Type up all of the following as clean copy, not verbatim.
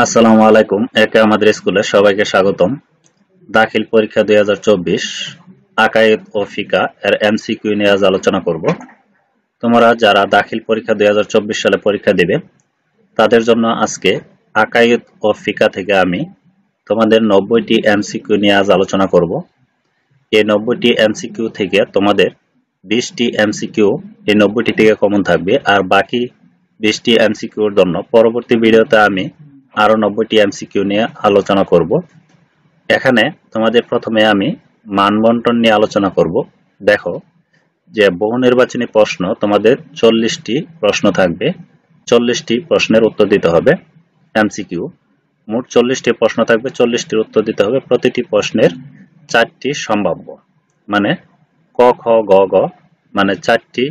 আসসালামু আলাইকুম একে আমাদের স্কুলে সবাইকে স্বাগতম দাখিল পরীক্ষা 2024 আকায়েদ ও ফিকা এর এমসিকিউ নিয়ে আজ আলোচনা করব তোমরা যারা দাখিল পরীক্ষা 2024 সালে পরীক্ষা দেবে তাদের জন্য আজকে আকায়েদ ও ফিকা থেকে আমি তোমাদের 90 টি এমসিকিউ নিয়ে আজ আলোচনা করব এই 90 টি এমসিকিউ থেকে তোমাদের 20 টি এমসিকিউ এই 90 টি থেকে কমন থাকবে আর বাকি 20 টি এমসিকিউ এর জন্য পরবর্তী ভিডিওতে আমি আরো 90 টি এমসিকিউ নিয়ে আলোচনা করব এখানে তোমাদের প্রথমে আমি মান বণ্টন নিয়ে আলোচনা করব দেখো যে বহুনির্বাচনী প্রশ্ন তোমাদের 40 টি প্রশ্ন থাকবে 40 টি প্রশ্নের উত্তর দিতে হবে এমসিকিউ মোট 40 টি প্রশ্ন থাকবে 40 টির উত্তর দিতে হবে প্রতিটি প্রশ্নের 4 টি সম্ভাব্য মানে ক খ গ ঘ মানে 4 টি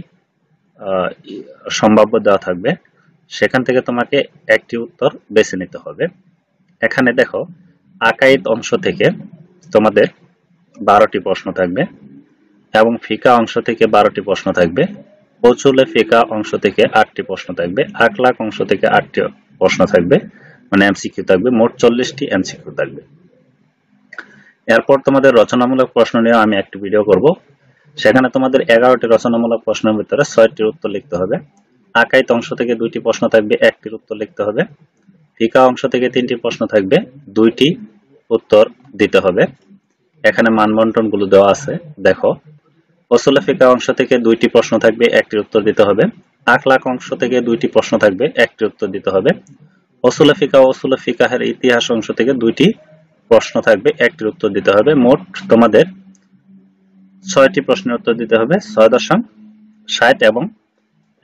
সম্ভাব্য দেওয়া থাকবে সেখান থেকে তোমাকে একটি উত্তর বেছে নিতে হবে এখানে দেখো আকায়েদ অংশ থেকে তোমাদের 12টি প্রশ্ন থাকবে এবং ফিকা অংশ থেকে 12টি প্রশ্ন থাকবে উসুলে ফিকা অংশ থেকে 8টি প্রশ্ন থাকবে আখলাক অংশ থেকে 8টি প্রশ্ন থাকবে মানে এমসিকিউ থাকবে মোট 40টি এমসিকিউ থাকবে এরপর তোমাদের রচনামূলক প্রশ্ন নিয়ে আমি একটি ভিডিও করব সেখানে তোমাদের 11টি রচনামূলক প্রশ্নের ভিতরে 6টির উত্তর লিখতে হবে আকায়েদ অংশ থেকে 2টি প্রশ্ন থাকবে 1টির উত্তর লিখতে হবে ফিকা অংশ থেকে 3টি প্রশ্ন থাকবে 2টি উত্তর দিতে হবে এখানে মান বণ্টনগুলো দেওয়া আছে দেখো উসুলে ফিকা অংশ থেকে 2টি প্রশ্ন থাকবে 1টির উত্তর দিতে হবে আখলাক অংশ থেকে 2টি প্রশ্ন থাকবে 1টির উত্তর দিতে হবে উসুলে ফিকা ও উসুলে ফিকাহের ইতিহাস অংশ থেকে 2টি প্রশ্ন থাকবে 1টির উত্তর দিতে হবে মোট তোমাদের 6টি প্রশ্নের উত্তর দিতে হবে 6.60 এবং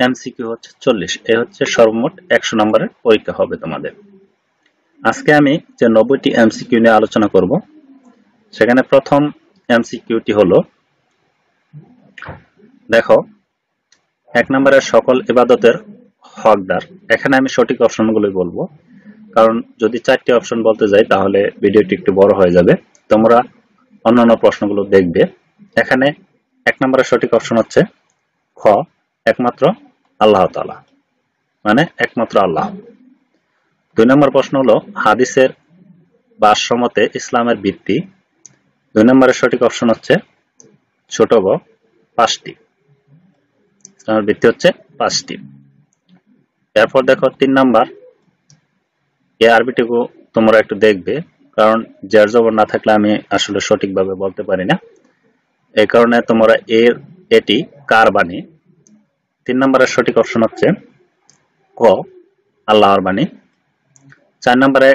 এমসিকিউ হচ্ছে 40 এই হচ্ছে সর্বমোট 100 নম্বরের পরীক্ষা হবে তোমাদের আজকে আমি যে 90 টি এমসিকিউ নিয়ে আলোচনা করব সেখানে প্রথম এমসিকিউটি হলো দেখো 1 নম্বরের সকল ইবাদতের হকদার এখানে আমি সঠিক অপশনগুলোই বলবো কারণ যদি 4টি অপশন বলতে যাই তাহলে ভিডিওটি একটু বড় হয়ে যাবে তোমরা অন্যান্য প্রশ্নগুলো দেখবে এখানে 1 নম্বরের সঠিক অপশন হচ্ছে খ একমাত্র আল্লাহ তাআলা মানে একমাত্র আল্লাহ 2 নম্বর প্রশ্ন হলো হাদিসের ভাষ্যমতে ইসলামের ভিত্তি 2 নম্বরের সঠিক অপশন হচ্ছে ছোট গ 5টি ইসলামের ভিত্তি হচ্ছে 5টি এরপর দেখো 3 নম্বর এই আরবিটিকে তোমরা একটু দেখবে কারণ জের জবর না থাকলে আমি আসলে সঠিকভাবে বলতে পারি না এই কারণে তোমরা এর এটি কার বাণী 3 নম্বরের সঠিক অপশন হচ্ছে ক আল্লাহর বাণী 4 নম্বরে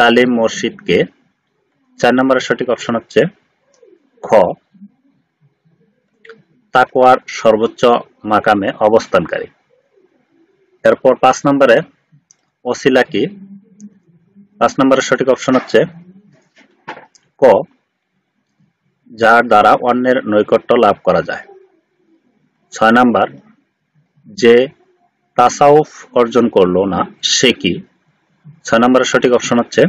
কালিম মুর্শিদকে 4 নম্বরের সঠিক অপশন হচ্ছে খ তাকওয়ার সর্বোচ্চ মাকামে অবস্থানকারী এরপর 5 নম্বরে ওসিলা কি 5 নম্বরের সঠিক অপশন হচ্ছে ক যার দ্বারা অন্যের নৈকট্য লাভ করা যায় 6 নম্বর যে তাসাউফ অর্জন করলো না সে কি 6 নম্বরের সঠিক অপশন হচ্ছে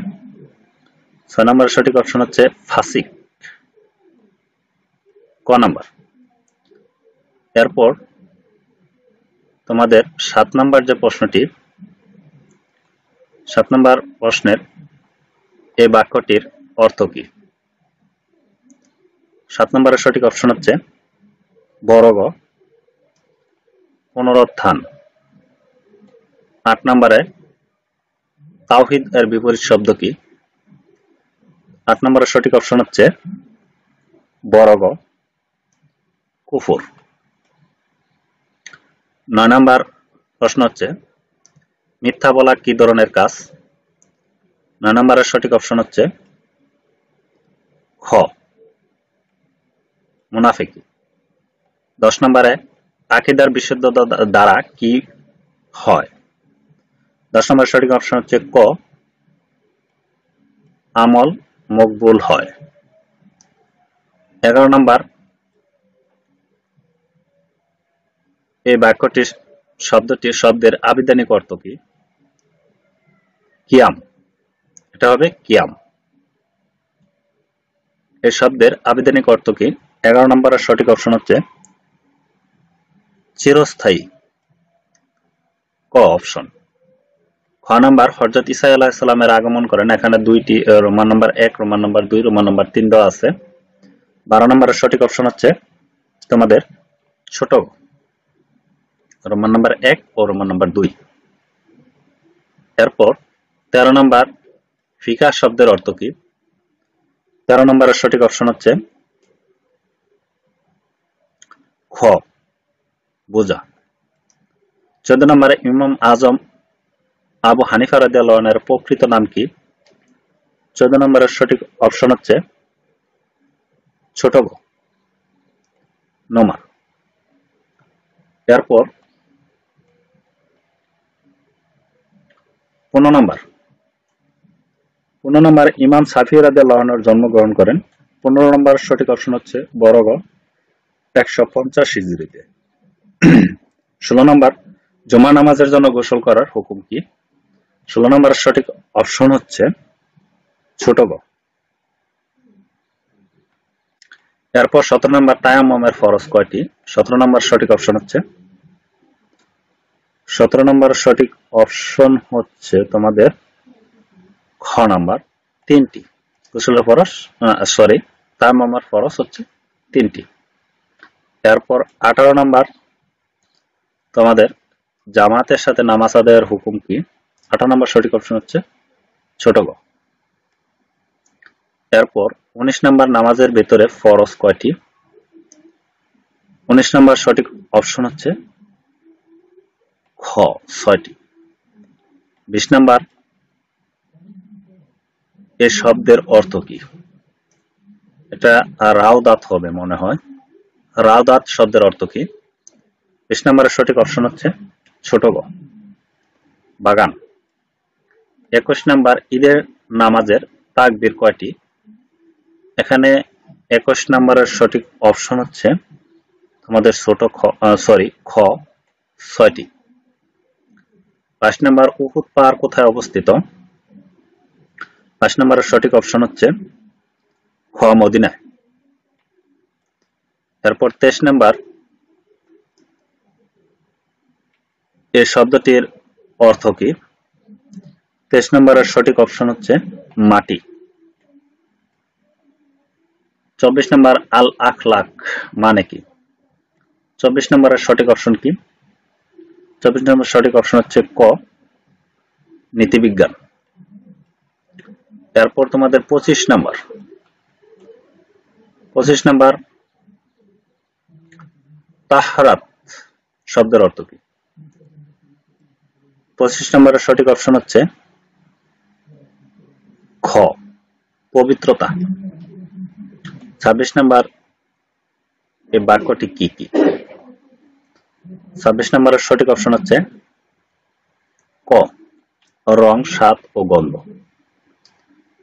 6 নম্বরের সঠিক অপশন হচ্ছে ফাসিক ক নাম্বার এরপর তোমাদের 7 নম্বর যে প্রশ্নটি 7 নম্বর প্রশ্নের এই বাক্যটির অর্থ কি 7 নম্বরের সঠিক অপশন হচ্ছে বড় গ পুনরুত্থান 8 নম্বরে তাওহীদ এর বিপরীত শব্দ কি 8 নম্বরের সঠিক অপশন হচ্ছে বড় গ কুফর 9 নম্বর প্রশ্ন হচ্ছে মিথ্যা বলা কি ধরনের কাজ 9 নম্বরের সঠিক অপশন হচ্ছে খ মুনাফিকি 10 নম্বরে আকীদার বিশুদ্ধতা দ্বারা কি হয় 10 নম্বরের সঠিক অপশন হচ্ছে ক আমল মকবুল হয় 11 নম্বর এই বাক্যটির শব্দের আবিধানিক অর্থ কি কিয়াম এটা হবে কিয়াম এই শব্দের আবিধানিক অর্থ কি 11 নম্বরের সঠিক অপশন হচ্ছে চিরস্থায়ী ক অপশন খ খ নাম্বার হযরত ঈসা আলাইহিস সালামের আগমন করেন। এখানে দুইটি Roman number 1 Roman number 2 Roman number 3 দেওয়া আছে। 12 নম্বরের সঠিক অপশন হচ্ছে তোমাদের ছোট রোমান নাম্বার 1 ও রোমান নাম্বার 2। এরপর 13 নম্বর ফিকাহ শব্দের অর্থ কি? 13 নম্বরের সঠিক অপশন হচ্ছে খ বোঝা। 14 নম্বরে ইমাম আজম আবু হানিফা রাদিয়াল্লাহু আনহু এর প্রকৃত নাম কি? 14 নম্বরের সঠিক অপশন হচ্ছে ছোট গ নোমা। এরপর 15 নম্বর ইমাম সাফি রাদিয়াল্লাহু আনহু জন্মগ্রহণ করেন। 15 নম্বরের সঠিক অপশন হচ্ছে বড় গ 150 হিজরিতে। 16 নম্বর জুমা নামাজের জন্য গোসল করার হুকুম কি? 16 নম্বরের সঠিক অপশন হচ্ছে ছোট গ। এরপর 17 নম্বর তায়াম্মুমের ফরজ কয়টি? 17 নম্বর সঠিক অপশন হচ্ছে 17 নম্বর সঠিক অপশন হচ্ছে তোমাদের খ নাম্বার 3টি। গোসলের ফরজ তায়াম্মুমের ফরজ হচ্ছে 3টি। এরপর 18 নম্বর তোমাদের জামাতের সাথে নামাজ আদায়ের হুকুম কি? 18 নম্বর সঠিক অপশন হচ্ছে ছোট গ। এরপর 19 নম্বর নামাজের ভিতরে ফরজ কয়টি? 19 নম্বর সঠিক অপশন হচ্ছে খ 6টি। 20 নম্বর এই শব্দের অর্থ কি? এটা রাওদাত হবে মনে হয়। রাওদাত শব্দের অর্থ কি? 20 নম্বরের সঠিক অপশন হচ্ছে ছোট গ বাগান। 21 নম্বর ঈদের নামাজের তাকবীর কয়টি? এখানে 21 নম্বরের সঠিক অপশন হচ্ছে তোমাদের খ 6টি। 5 নম্বর উহুদ পাহাড় কোথায় অবস্থিত? 5 নম্বরের সঠিক অপশন হচ্ছে খ মদিনায়। তারপর 23 নম্বর এই শব্দটির অর্থ কি? 23 নম্বরের সঠিক অপশন হচ্ছে মাটি। 24 নম্বর আল আখলাক মানে কি? 24 নম্বরের সঠিক অপশন কি? 24 নম্বর সঠিক অপশন হচ্ছে ক নীতিবিজ্ঞান। এরপর তোমাদের 25 নম্বর তাহরাত শব্দের অর্থ কি? 25 নম্বরের সঠিক অপশন হচ্ছে খ পবিত্রতা। 26 নম্বর এই বাক্যটি কি কি? 26 নম্বরের সঠিক অপশন হচ্ছে ক রং স্বাদ ও গন্ধ।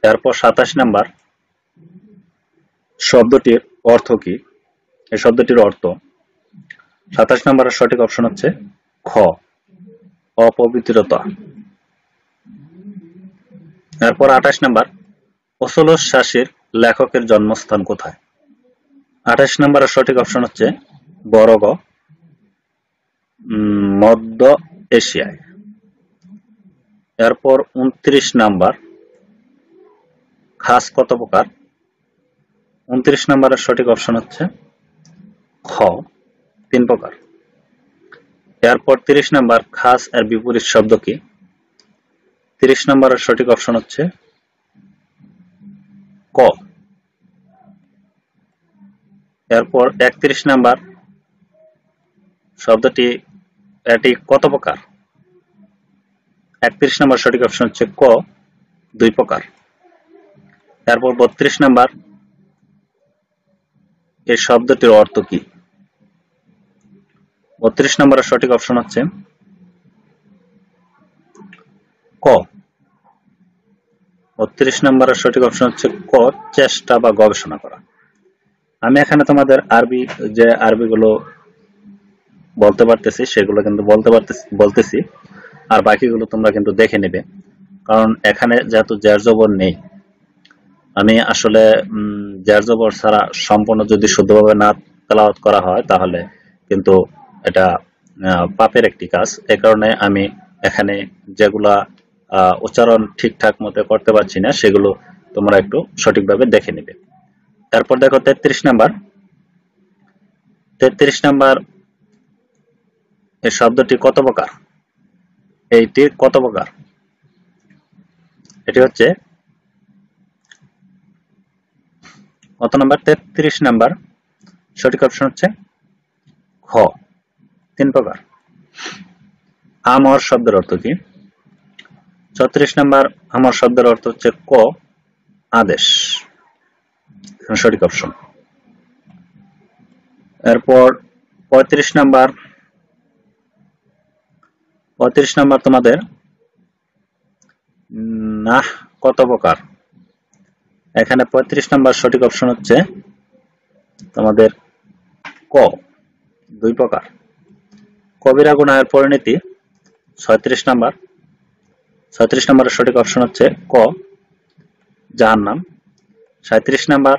এরপর 27 নম্বর শব্দটির অর্থ কি? এই শব্দটির অর্থ 27 নম্বরের সঠিক অপশন হচ্ছে খ অপবিত্রতা। এরপর 28 নম্বর ওসলুস শাসির লেখকের জন্মস্থান কোথায়? 28 নম্বরের সঠিক অপশন হচ্ছে বড় গ মধ্য এশিয়ায়। এরপর 29 নম্বর খাস কত প্রকার? 29 নম্বরের সঠিক অপশন হচ্ছে খ 3 প্রকার। এরপর 30 নম্বর খাস এর বিপরীত শব্দ কি? 30 নম্বরের সঠিক অপশন হচ্ছে ক। এরপর 31 নম্বর শব্দটি এটি কত প্রকার? 31 নম্বর সঠিক অপশন হচ্ছে ক 2 প্রকার। এরপর 32 নম্বর এই শব্দটির অর্থ কি? 32 নম্বরের সঠিক অপশন হচ্ছে ক 32 নম্বরের সঠিক অপশন হচ্ছে ক চেষ্টা বা গবেষণা করা। আমি এখানে তোমাদের আরবি গুলো বলতে পারতেছি সেগুলো কিন্তু বলতেছি আর বাকিগুলো তোমরা কিন্তু দেখে নেবে, কারণ এখানে যেহেতু জের জবর নেই। আমি আসলে জের জবর ছাড়া সম্পূর্ণ যদি শুদ্ধভাবে না তেলাওয়াত করা হয় তাহলে কিন্তু এটা পাপের একটি কাজ। এই কারণে আমি এখানে যেগুলা উচ্চারণ ঠিকঠাক মতে করতে পারছি না, সেগুলো তোমরা একটু সঠিকভাবে দেখে নেবে। তারপর দেখো 33 নাম্বার এই শব্দটি কত প্রকার, এটি হচ্ছে কত নাম্বার? 33 নাম্বার সঠিক অপশন হচ্ছে খ, 3 প্রকার। আমর শব্দের অর্থ কি? 34 নাম্বার আমর শব্দের অর্থ হচ্ছে ক, আদেশ, সঠিক অপশন। এরপর 35 নাম্বার, 35 নাম্বার তোমাদের নাহ কত প্রকার, এখানে 35 নাম্বার সঠিক অপশন হচ্ছে তোমাদের ক, 2 প্রকার। কবিরা গুনাহের পরিণতি 36 নাম্বার, 36 নাম্বারের সঠিক অপশন হচ্ছে ক, জাহান্নাম। 37 নাম্বার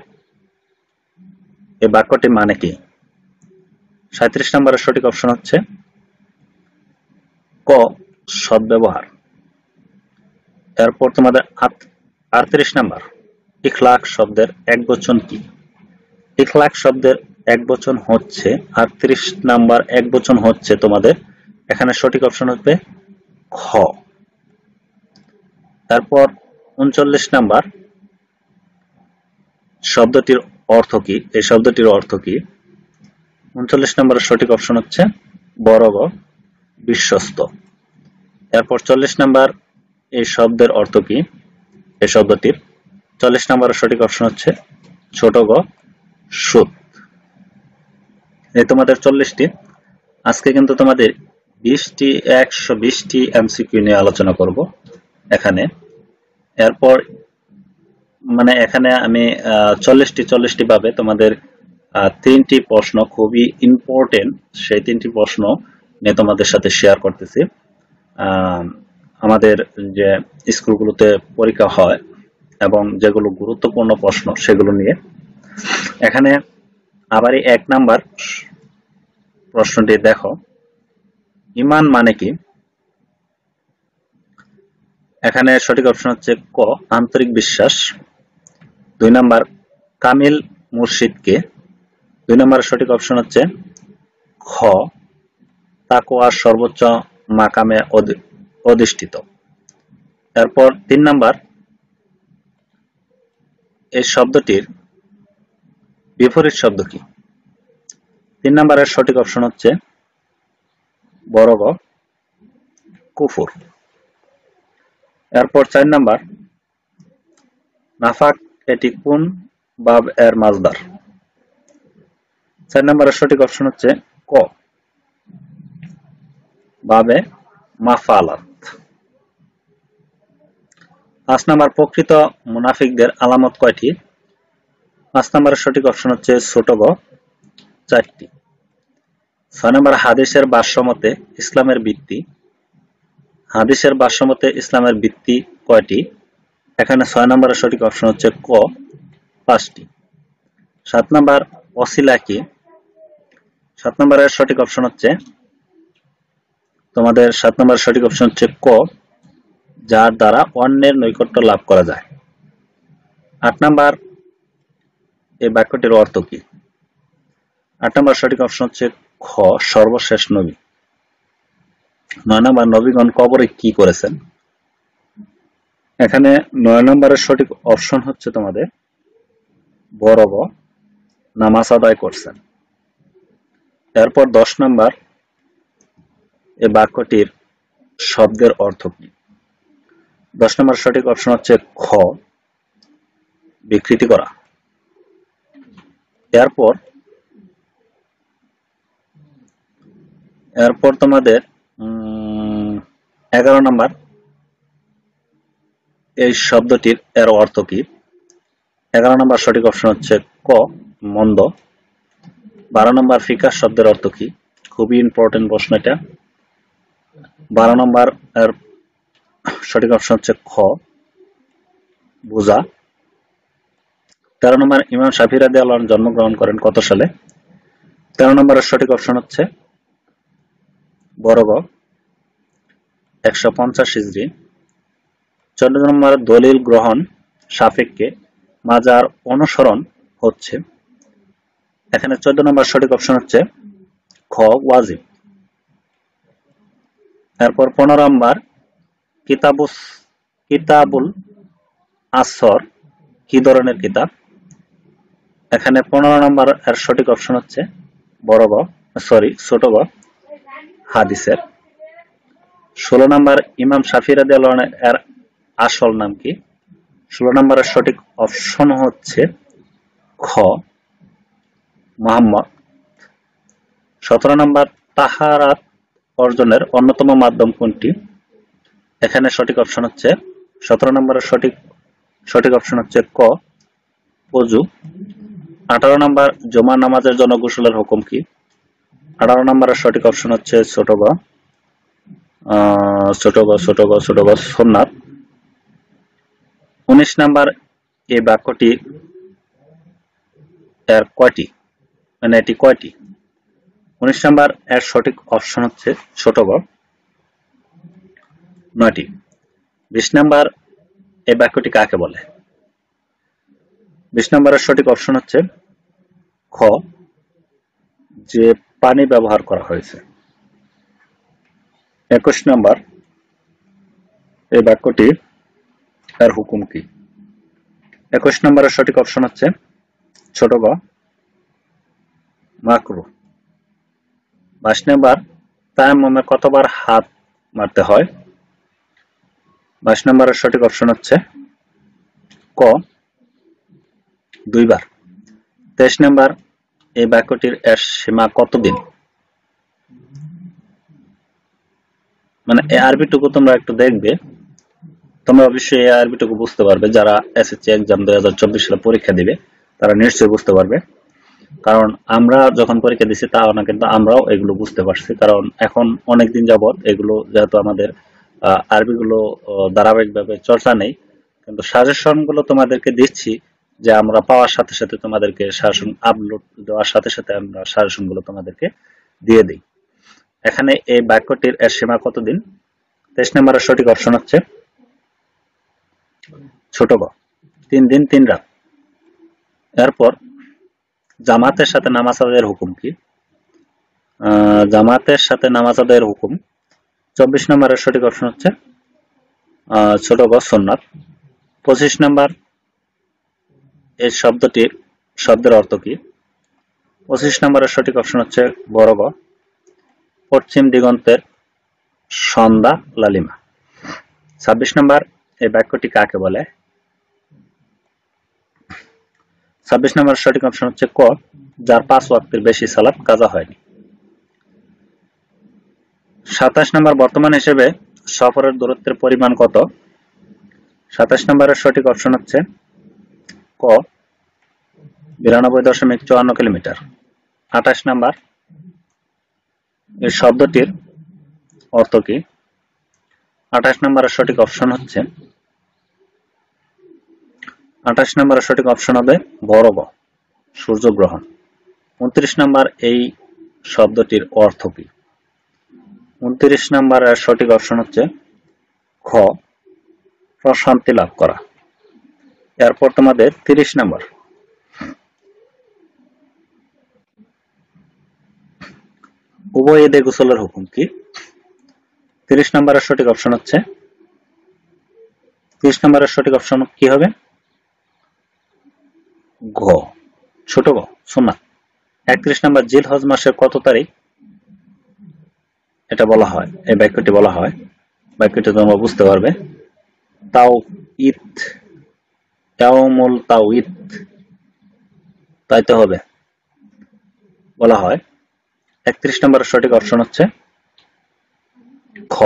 এই বাক্যটি মানে কি? 37 নাম্বারের সঠিক অপশন হচ্ছে ক, সৎ ব্যবহার। এরপর তোমাদের 38 নাম্বার ইখলাক শব্দের এক বচন কি? ইখলাক শব্দের এক বচন হচ্ছে 38 নাম্বার এক বচন হচ্ছে তোমাদের, এখানে সঠিক অপশন হবে খ। তারপর 39 নাম্বার শব্দটির অর্থ কি? এই শব্দটির অর্থ কি? 39 নাম্বারের সঠিক অপশন হচ্ছে বড়, বিশ্বস্ত। এরপর 40 নাম্বার এই শব্দের অর্থ কি? এই শব্দটির 40 নাম্বারের সঠিক অপশন হচ্ছে ছোট, সুদ। এই তোমাদের 40টি। আজকে কিন্তু তোমাদের 120টি এমসিকিউ নিয়ে আলোচনা করব এখানে। এরপর মানে এখানে আমি 40টি ভাবে তোমাদের 3টি প্রশ্ন খুবই ইম্পর্টেন্ট, সেই 3টি প্রশ্ন নিয়ে তোমাদের সাথে শেয়ার করতেছি। আমাদের যে স্কুলগুলোতে পরীক্ষা হয় এবং যেগুলো গুরুত্বপূর্ণ প্রশ্ন সেগুলো নিয়ে। এখানে আবার 1 নাম্বার প্রশ্নটি দেখো, ঈমান মানে কি? এখানে সঠিক অপশন হচ্ছে ক, আন্তরিক বিশ্বাস। 2 নাম্বার কামিল মুর্শিদ কে? 2 নাম্বার সঠিক অপশন হচ্ছে খ, তাকওয়া সর্বোচ্চ মাকামে অধিষ্ঠিত। এরপর 3 নাম্বার এই শব্দটির বিপরীত শব্দ কি? 3 নাম্বারের সঠিক অপশন হচ্ছে বড়, কুফুর। এরপর 4 নাম্বার নাফাক, এটি কোন বাব এর মাজদার? 4 নাম্বারের সঠিক অপশন হচ্ছে ক, বাবে মাফালাত। 5 নাম্বার প্রকৃত মুনাফিকদের আলামত কয়টি? 5 নাম্বারের সঠিক অপশন হচ্ছে ছোট, 4টি। 6 নাম্বার হাদিসের ভাষ্যমতে ইসলামের ভিত্তি, হাদিসের ভাষ্যমতে ইসলামের ভিত্তি কয়টি? এখানে 6 নাম্বারের সঠিক অপশন হচ্ছে ক, 5টি। 7 নাম্বার ওসিলা কি? 7 নাম্বারের সঠিক অপশন হচ্ছে তোমাদের 7 নাম্বার সঠিক অপশন হচ্ছে ক, যার দ্বারা অন্যের নৈকট্য লাভ করা যায়। 8 নাম্বার এই বাক্যটির অর্থ কি? 8 নাম্বার সঠিক অপশন হচ্ছে খ, সর্বশেষ নবী। 9 নাম্বার নবীগণ কবরে কি করেছেন? এখানে 9 নাম্বারের সঠিক অপশন হচ্ছে তোমাদের বড়, নামাজ আদায় করছেন। এরপর 10 নাম্বার এই বাক্যটির শব্দের অর্থ কি? 10 নাম্বার সঠিক অপশন হচ্ছে খ, বিকৃতি করা। এরপর তোমাদের 11 নাম্বার এই শব্দটির এর অর্থ কি? 11 নাম্বার সঠিক অপশন হচ্ছে ক, মন্দ। 12 নাম্বার ফিকাহ শব্দের অর্থ কি? খুবই ইম্পর্টেন্ট প্রশ্ন এটা। 12 নাম্বার এর সঠিক অপশন হচ্ছে খ, বোঝা। 13 নাম্বার ইমাম শাফিঈ রাদিয়াল্লাহু আনহু জন্মগ্রহণ করেন কত সালে? 13 নাম্বারের সঠিক অপশন হচ্ছে বড়, 150 হিজরি। চন্দ্র নম্বর দলিল গ্রহণ সাপেক্ষে মাজার অনুসরণ হচ্ছে। এখানে ১৪ নম্বর সঠিক অপশন হচ্ছে খ ওয়াজিব। তারপর ১৫ নম্বর কিতাবুল আসর কি ধরনের কিতাব? এখানে ১৫ নম্বর এর সঠিক অপশন হচ্ছে ছোট গ হাদিসের। ১৬ নম্বর ইমাম শাফি রাদিয়াল্লাহু আনহু এর আসল নাম কি? ১৬ নম্বরের সঠিক অপশন হচ্ছে খ মুহাম্মদ। ১৭ নম্বর তাহারাত অর্জনের অন্যতম মাধ্যম কোনটি? এখানে সঠিক অপশন হচ্ছে ১৭ নম্বরের সঠিক অপশন হচ্ছে ক ওযু। ১৮ নম্বর জুমা নামাজের জন্য গোসলের হুকুম কি? ১৮ নম্বরের সঠিক অপশন হচ্ছে ছোট গ সুন্নাত। ১৯ নম্বর এই বাক্যটি এর কয়টি মানে এটি কয়টি? ১৯ নম্বর এর সঠিক অপশন হচ্ছে ছোট গ ৯টি। ২০ নম্বর এই বাক্যটি কাকে বলে? ২০ নম্বরের সঠিক অপশন হচ্ছে খ যে পানি ব্যবহার করা হয়েছে। ২১ নম্বর এই বাক্যটি এর হুকুম কি? ২১ নম্বরের সঠিক অপশন হচ্ছে ছোট গ মাকরুহ। ২২ নম্বর তায়াম্মুমে কতবার হাত মারতে হয়? ২২ নম্বরের সঠিক অপশন হচ্ছে ক দুইবার। ২৩ নম্বর এই বাক্যটির এর সীমা কতদিন? মানে এই আরবিটুকু তোমরা একটু দেখবে, তোমরা অবশ্যই এই আরবিটুকু বুঝতে পারবে। যারা এসএসসি এক্সাম 2024 সালে পরীক্ষা দিবে তারা নিশ্চয়ই বুঝতে পারবে, কারণ আমরা যখন পরীক্ষা দিচ্ছি তা না কিন্তু আমরাও এগুলো বুঝতে পারছি, কারণ এখন অনেকদিন যাবত এগুলো যেহেতু আমাদের আরবিগুলো ধারাবাহিকভাবে চর্চা নেই, কিন্তু সাজেশনগুলো তোমাদেরকে দিচ্ছি যে আমরা পাওয়ার সাথে সাথে তোমাদেরকে সাজেশন আপলোড দেওয়ার সাথে সাথে আমরা সাজেশনগুলো তোমাদেরকে দিয়ে দিই। এখানে এই বাক্যটির এর সীমা কতদিন? ২৩ নম্বরের সঠিক অপশন হচ্ছে ছোট গ ৩ দিন ৩ রাত। এরপর জামাতের সাথে নামাজ আদায়ের হুকুম কি? জামাতের সাথে নামাজ আদায়ের হুকুম ২৪ নম্বরের সঠিক অপশন হচ্ছে ছোট গ সুন্নাত। ২৫ নম্বর এই শব্দের অর্থ কি? ২৫ নম্বরের সঠিক অপশন হচ্ছে বড় গ পশ্চিম দিগন্তের সন্ধ্যা লালিমা। ২৬ নম্বর এই বাক্যটি কাকে বলে? ২৬ নম্বরের সঠিক অপশন হচ্ছে ক যার ৫ ওয়াক্তের বেশি সালাত কাজা হয়নি। ২৭ নম্বর বর্তমান হিসেবে সফরের দূরত্বের পরিমাণ কত? ২৭ নম্বরের সঠিক অপশন হচ্ছে ক ৯২.৫৪ কিলোমিটার। ২৮ নম্বর এই শব্দটির অর্থ কি? ২৮ নম্বরের সঠিক অপশন হচ্ছে ২৮ নম্বরের সঠিক অপশন হবে বড় গ সূর্যগ্রহণ। ২৯ নম্বর এই শব্দটির অর্থ কি? ২৯ নম্বরের সঠিক অপশন হচ্ছে খ প্রশান্তি লাভ করা। এরপর তোমাদের ৩০ নম্বর উভয় ঈদে গোসলের হুকুম কি? ৩০ নম্বরের সঠিক অপশন হচ্ছে ৩০ নম্বরের সঠিক অপশন কি হবে? ঘ ছোট গ সুন্নাত। ৩১ নম্বর জিলহজ মাসের কত তারিখ? এটা বলা হয় এই বাক্যটি বলা হয়, বাক্যটি তোমরা বুঝতে পারবে তাওঈদ তাই তো হবে বলা হয়। ৩১ নম্বরের সঠিক অপশন হচ্ছে খ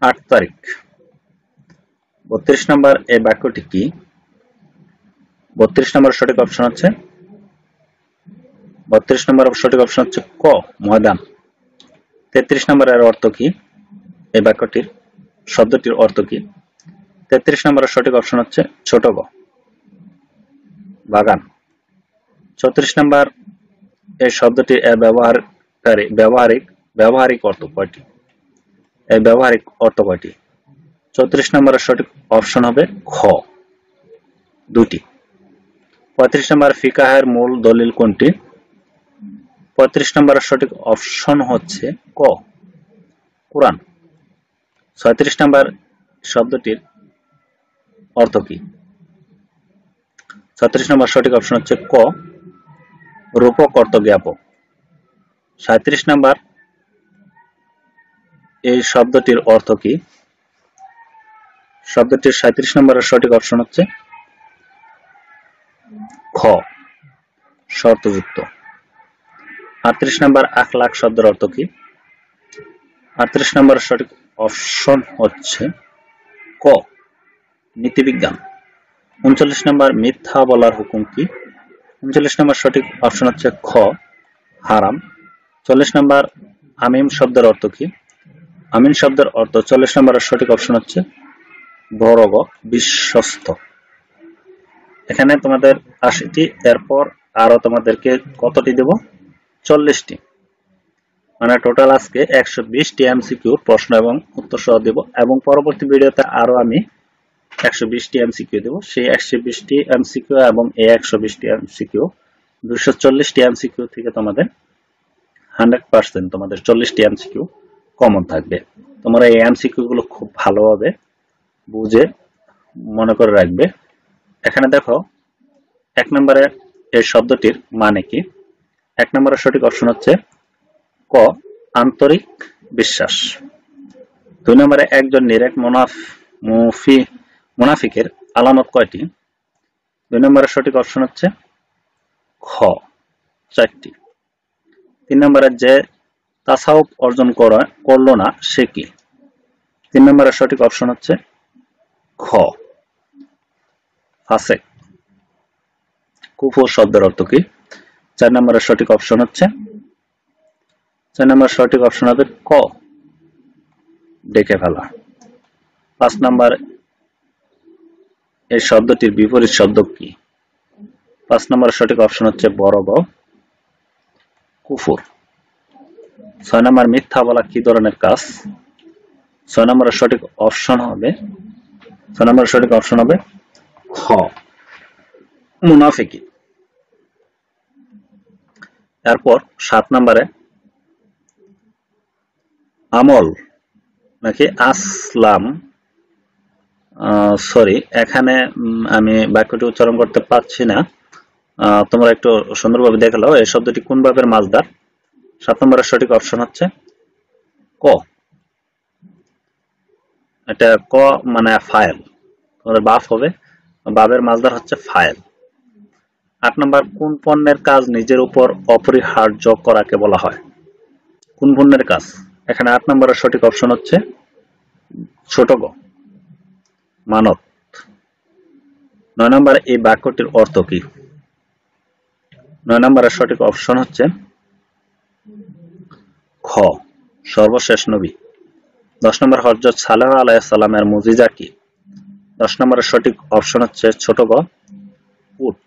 ৮ তারিখ। ৩২ নম্বর এই বাক্যটি কি? ৩২ নম্বরের সঠিক অপশন হচ্ছে ক ময়দান। ৩৩ নম্বরের অর্থ কি? এই বাক্যটির শব্দটির অর্থ কি? ৩৩ নম্বরের সঠিক অপশন হচ্ছে ছোট গ বাগান। ৩৪ নম্বর এই শব্দটি ব্যবহারিক অর্থ কয়টি? এই ব্যবহারিক অর্থ কয়টি? 34 নম্বরের সঠিক অপশন হবে খ, দুটি। 35 নম্বর, ফিকাহের মূল দলিল কোনটি? 35 নম্বরের সঠিক অপশন হচ্ছে ক, কুরআন। 36 নম্বর শব্দটির অর্থ কি? 36 নম্বর সঠিক অপশন হচ্ছে ক, রূপক অর্থ জ্ঞাপক। 37 নম্বর, এই শব্দটির অর্থ কি? শব্দটির 37 নম্বরের সঠিক অপশন হচ্ছে খ, শর্তযুক্ত। 38 নম্বর, আখলাক শব্দের অর্থ কি? 38 নম্বরের সঠিক অপশন হচ্ছে ক, নীতিবিজ্ঞান। 39 নম্বর, মিথ্যা বলার হুকুম কি? 39 নম্বর সঠিক অপশন হচ্ছে খ, হারাম। 40 নম্বর, আমিম শব্দের অর্থ কি? আমিন শব্দের অর্থ 40 নম্বরের সঠিক অপশন হচ্ছে বড় গ, বিশ্বস্ত। এখানে তোমাদের 80টি, এরপর আরো তোমাদেরকে কতটি দেব? 40টি, মানে টোটাল আজকে 120টি এমসিকিউ প্রশ্ন এবং উত্তর সহ দেব, এবং পরবর্তী ভিডিওতে আরো আমি 120টি এমসিকিউ দেব। সেই 120টি এমসিকিউ এবং এই 120টি এমসিকিউ 240টি এমসিকিউ থেকে তোমাদের 100% তোমাদের 40টি এমসিকিউ কমন থাকবে। তোমরা এই এমসিকিউ গুলো খুব ভালোভাবে বুঝে মনে করে রাখবে। এখানে দেখো 1 নম্বরে এই শব্দটির মানে কি? 1 নম্বরের সঠিক অপশন হচ্ছে ক, আন্তরিক বিশ্বাস। 2 নম্বরে একজন নিরেট মুনাফিকের আলামত কয়টি? 2 নম্বরের সঠিক অপশন হচ্ছে খ, 4টি। 3 নম্বরে যে তাসাউফ অর্জন করলো না সে কি? 3 নম্বরের সঠিক অপশন হচ্ছে খ, ফাসিক। কুফর শব্দের অর্থ কি? 4 নম্বরের সঠিক অপশন হচ্ছে ক, ডেকে ফেলা। 5 নম্বর, এই শব্দটির বিপরীত শব্দ কি? 5 নম্বরের সঠিক অপশন হচ্ছে বড় গ, কুফর। 6 নম্বর, মিথ্যা বলা কি ধরনের কাজ? 6 নম্বরের সঠিক অপশন হবে খ, মুনাফিকি। এরপর 7 নম্বরে আমল নাকি আসলাম, সরি এখানে আমি বাক্যটি উচ্চারণ করতে পারছি না, তোমরা একটু সুন্দরভাবে দেখে নাও এই শব্দটি কোন ভাবের মাসদার। 7 নম্বরের সঠিক অপশন হচ্ছে ক, এটা ক মানে ফাইল, তোমাদের বাপ হবে, বাবের মাসদার হচ্ছে ফাইল। 8 নম্বর, কোন পণ্যের কাজ নিজের উপর অপরিহার্য করাকে বলা হয়? কোন পণ্যের কাজ? এখানে 8 নম্বরের সঠিক অপশন হচ্ছে ছোট গ, মানত। 9 নম্বর, এই বাক্যটির অর্থ কি? 9 নম্বরের সঠিক অপশন হচ্ছে খ, সর্বশেষ নবী। 10 নম্বর, হযরত সালেহ আলাইহিস সালামের মুজিজা কি? 10 নম্বরের সঠিক অপশন হচ্ছে ছোট গ, উট।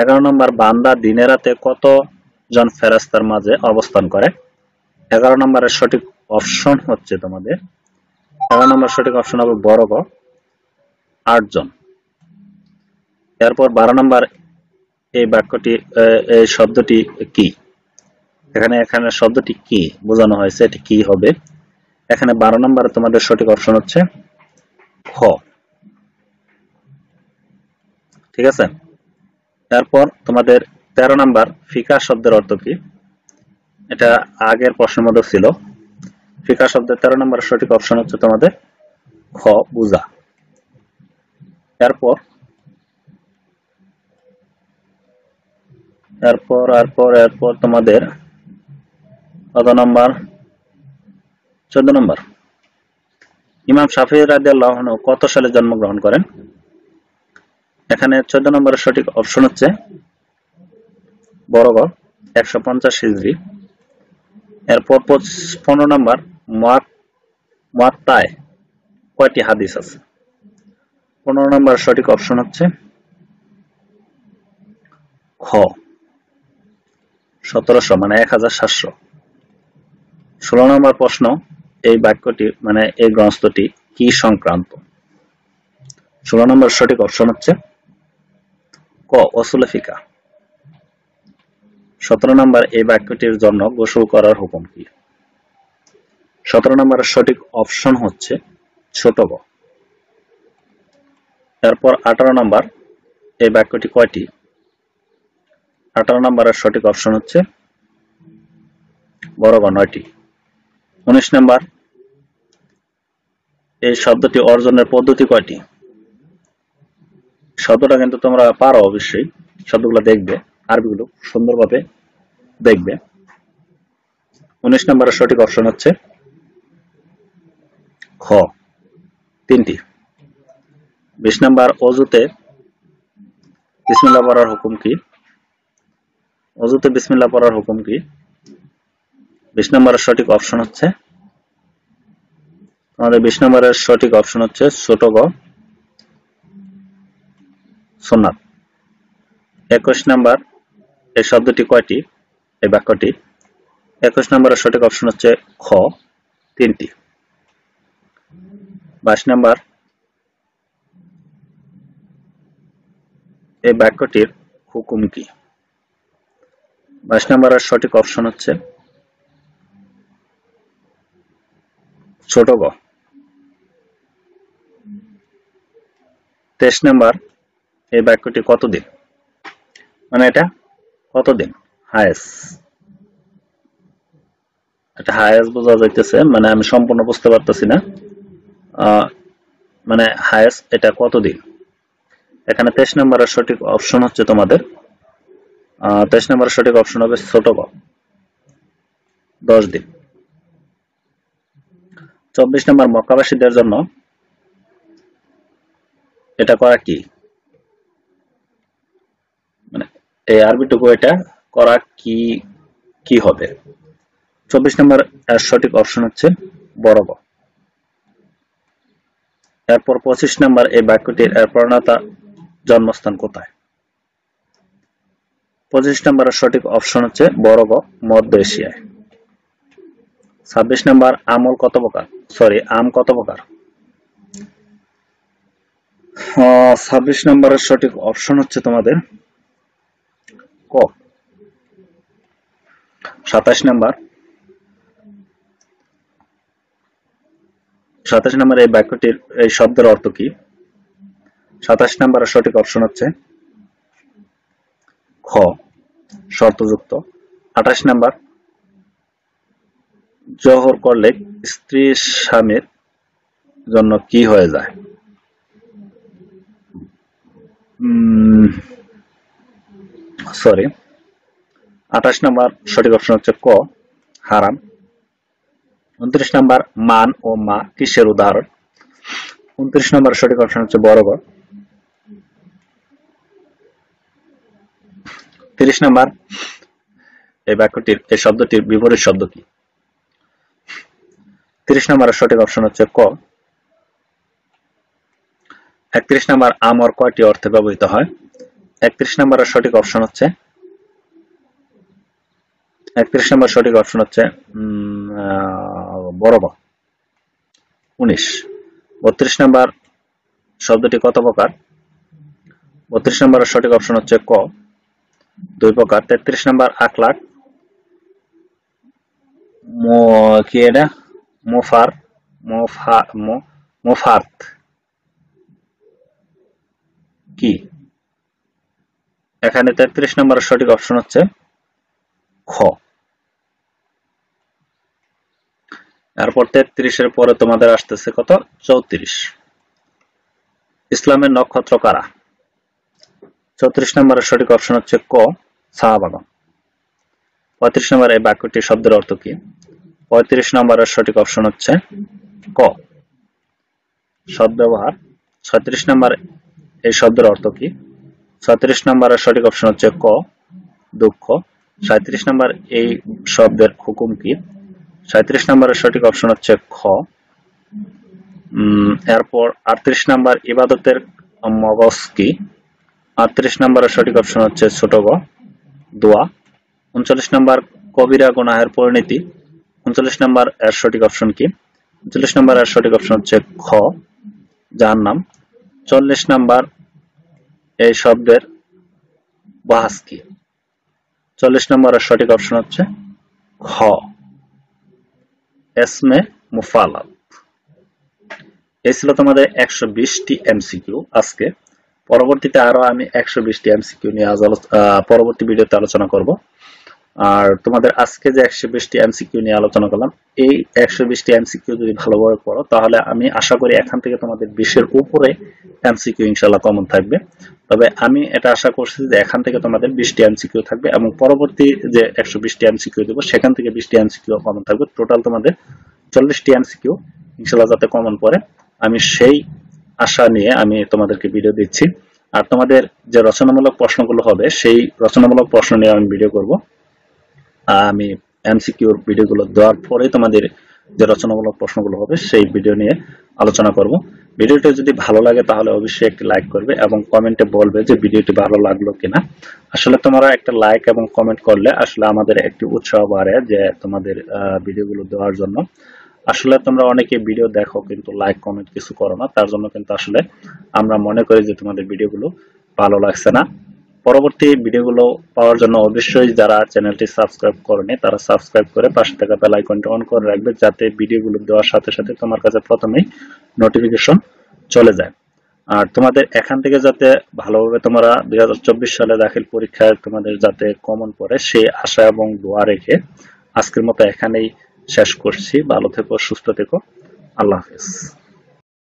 11 নম্বর, বান্দা দিনে রাতে কত জন ফেরেশতার মাঝে অবস্থান করে? 11 নম্বরের সঠিক অপশন হচ্ছে তোমাদের 11 নম্বর সঠিক অপশন হবে বড় গ, 8 জন। এরপর 12 নম্বর, এই বাক্যটি এই শব্দটি কি? এখানে শব্দটি কি বোঝানো হয়েছে, এটি কি হবে? এখানে 12 নম্বরে তোমাদের সঠিক অপশন হচ্ছে খ, ঠিক আছে। তারপর তোমাদের 13 নম্বর, ফিকাহ শব্দের অর্থ কি? এটা আগের প্রশ্নের মধ্যে ছিল। ফিকাহ শব্দের 13 নম্বরের সঠিক অপশন হচ্ছে তোমাদের খ, বুঝা। তারপর এরপর এরপর এরপর তোমাদের কত নম্বর? 14 নম্বর, ইমাম শাফিঈ রাদিয়াল্লাহু আনহু কত সালে জন্মগ্রহণ করেন? এখানে 14 নম্বরের সঠিক অপশন হচ্ছে বড় গ, 150 হিজরি। এরপর 15 নম্বর, মুয়াত্তায় কয়টি হাদিস আছে? 15 নম্বরের সঠিক অপশন হচ্ছে খ, 1700 মানে 1700। 16 নম্বর প্রশ্ন, এই বাক্যটি মানে এই গ্রন্থটি কি সংক্রান্ত? ১৬ নম্বর সঠিক অপশন হচ্ছে ক, ওসুল ফিকাহ। ১৭ নম্বর এই বাক্যটির জন্য গোসল করার হুকুম কি? ১৭ নম্বরের সঠিক অপশন হচ্ছে ছোট গ। এরপর ১৮ নম্বর এই বাক্যটি কয়টি? ১৮ নম্বরের সঠিক অপশন হচ্ছে বড় গ, ৯টি। ১৯ নম্বর এই শব্দটি অর্জনের পদ্ধতি কয়টি? শব্দটা কিন্তু তোমরা পারো অবশ্যই, শব্দগুলো দেখবে, আরবিগুলো সুন্দরভাবে দেখবে। ১৯ নম্বরের সঠিক অপশন হচ্ছে খ, ৩টি। ২০ নম্বর অজুতে বিসমিল্লাহ পড়ার হুকুম কি? অজুতে বিসমিল্লাহ পড়ার হুকুম কি? ২০ নম্বরের সঠিক অপশন হচ্ছে আমাদের ২০ নম্বরের সঠিক অপশন হচ্ছে ছোট গ, সুন্নাত। ২১ নম্বর এই শব্দটি কয়টি? এই বাক্যটি ২১ নম্বরের সঠিক অপশন হচ্ছে খ, ৩টি। ২২ নম্বর এই বাক্যটির হুকুম কি? ২২ নম্বরের সঠিক অপশন হচ্ছে ছোট গ। ২৩ নম্বর এই বাক্যটি কতদিন? মানে এটা কতদিন হায়েস, এটা হায়েস বোঝা যাইতেছে, মানে আমি সম্পূর্ণ বুঝতে পারতেছি না, মানে হায়েস এটা কতদিন। এখানে ২৩ নম্বরের সঠিক অপশন হচ্ছে তোমাদের ২৩ নম্বরের সঠিক অপশন হবে ছোট গ, ১০ দিন। ২৪ নম্বর মক্কাবাসীদের জন্য এটা করা কি? মানে এই আরবিটুকু এটা করা কি কি হবে? ২৪ নম্বর সঠিক অপশন হচ্ছে বড় গ। এরপর ২৫ নম্বর এই বাক্যটির প্রণেতা জন্মস্থান কোথায়? ২৫ নম্বরের সঠিক অপশন হচ্ছে বড় গ, মধ্য এশিয়ায়। ২৬ নম্বর আমল কত প্রকার? সরি, আম কত প্রকার? ২৬ নম্বরের সঠিক অপশন হচ্ছে তোমাদের ক। ২৭ নম্বর এই বাক্যটির এই শব্দের অর্থ কি? ২৭ নম্বরের সঠিক অপশন হচ্ছে খ, শর্তযুক্ত। ২৮ নম্বর জোহর করলে স্ত্রী স্বামীর জন্য কি হয়ে যায়? সরি, ২৮ নম্বর সঠিক অপশন হচ্ছে ক, হারাম। ২৯ নম্বর মান ও মা কিসের উদাহরণ? ২৯ নম্বর সঠিক অপশন হচ্ছে বড় গ। ৩০ নম্বর এই বাক্যটির এই শব্দটির বিপরীত শব্দ কি? ৩০ নম্বরের সঠিক অপশন হচ্ছে ক। ৩১ নম্বর আমর কয়টি অর্থে ব্যবহৃত হয়? ৩১ নম্বরের সঠিক অপশন হচ্ছে ৩১ নম্বর সঠিক অপশন হচ্ছে বড় গ, ১৯। ৩২ নম্বর শব্দটি কত প্রকার? ৩২ নম্বরের সঠিক অপশন হচ্ছে ক, ২ প্রকার। ৩৩ নম্বর আখলাক কি এটা? মোফার্ত কি? এখানে ৩৩ নম্বরের সঠিক অপশন হচ্ছে খ। তারপর ৩৩-এর পরে তোমাদের আসতেছে কত? ৩৪। ইসলামের নক্ষত্র কারা? ৩৪ নম্বরের সঠিক অপশন হচ্ছে ক, সাহাবাগণ। ৩৫ নম্বর এই বাক্যটি শব্দের অর্থ কি? ৩৫ নম্বরের সঠিক অপশন হচ্ছে ক, সদ্ব্যবহার। ৩৬ নম্বর এই শব্দের অর্থ কি? ৩৬ নম্বরের সঠিক অপশন হচ্ছে ক, দুঃখ। ৩৭ নম্বর এই শব্দের হুকুম কি? ৩৭ নম্বরের সঠিক অপশন হচ্ছে খ। এরপর ৩৮ নম্বর ইবাদতের মগজ কি? ৩৮ নম্বরের সঠিক অপশন হচ্ছে ছোট গ, দোয়া। ৩৯ নম্বর কবিরা গুনাহের পরিণতি। ৩৯ নম্বর এর সঠিক অপশন কি? ৪৪ নম্বর আর সঠিক অপশন হচ্ছে খ জাহান্নাম। ৪৪ নম্বর এই শব্দের বাস কি? ৪৪ নম্বর আর সঠিক অপশন হচ্ছে খ ইসমে মুফালাত। এই ছিল তোমাদের ১২০টি এমসিকিউ আজকে। পরবর্তীতে আরো আমি ১২০টি এমসিকিউ নিয়ে পরবর্তী ভিডিওতে আলোচনা করব। আর তোমাদের আজকে যে ১২০টি এমসিকিউ নিয়ে আলোচনা করলাম, এই ১২০টি এমসিকিউ যদি ভালোভাবে পড়ো তাহলে আমি আশা করি এখান থেকে তোমাদের ২০-এর উপরে এমসিকিউ ইনশাআল্লাহ কমন থাকবে। তবে আমি এটা আশা করছি যে এখান থেকে তোমাদের ২০টি এমসিকিউ থাকবে এবং পরবর্তী যে ১২০টি এমসিকিউ দেবো সেখান থেকে ২০টি এমসিকিউ কমন থাকবে। টোটাল তোমাদের ৪০টি এমসিকিউ ইনশাআল্লাহ যাতে কমন পড়ে আমি সেই আশা নিয়ে আমি তোমাদেরকে ভিডিও দিচ্ছি। আর তোমাদের যে রচনামূলক প্রশ্নগুলো হবে সেই রচনামূলক প্রশ্ন নিয়ে আমি ভিডিও করব। আমি এমসিকিউর ভিডিওগুলো দেওয়ার পরে তোমাদের যে রচনামূলক প্রশ্নগুলো হবে সেই ভিডিও নিয়ে আলোচনা করব। ভিডিওটা যদি ভালো লাগে তাহলে অবশ্যই একটা লাইক করবে এবং কমেন্টে বলবে যে ভিডিওটি ভালো লাগলো কিনা। আসলে তোমরা একটা লাইক এবং কমেন্ট করলে আসলে আমাদের একটি উৎসাহ বাড়ে যে তোমাদের ভিডিওগুলো দেওয়ার জন্য। আসলে তোমরা অনেকে ভিডিও দেখো কিন্তু লাইক কমেন্ট কিছু করো না, তার জন্য কিন্তু আসলে আমরা মনে করি যে তোমাদের ভিডিওগুলো ভালো লাগছে না। পরবর্তী ভিডিওগুলো পাওয়ার জন্য অবশ্যই যারা চ্যানেলটি সাবস্ক্রাইব করেনি তারা সাবস্ক্রাইব করে পাশে থাকা বেল আইকনটা অন করে রাখবে যাতে ভিডিওগুলো দেওয়ার সাথে সাথে তোমার কাছে প্রথমেই নোটিফিকেশন চলে যায়। আর তোমাদের এখান থেকে যাতে ভালোভাবে তোমরা ২০২৪ সালে দাখিল পরীক্ষায় তোমাদের যাতে কমন পড়ে সেই আশা এবং দোয়া রেখে আজকের মতো এখানেই শেষ করছি। ভালো থেকো, সুস্থ থেকো, আল্লাহ হাফেজ।